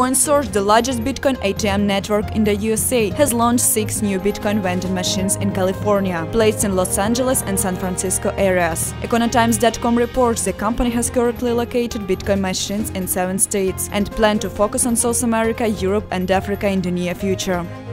CoinSource, the largest Bitcoin ATM network in the USA, has launched 6 new Bitcoin vending machines in California, placed in Los Angeles and San Francisco areas. Econotimes.com reports the company has currently located Bitcoin machines in 7 states and plans to focus on South America, Europe and Africa in the near future.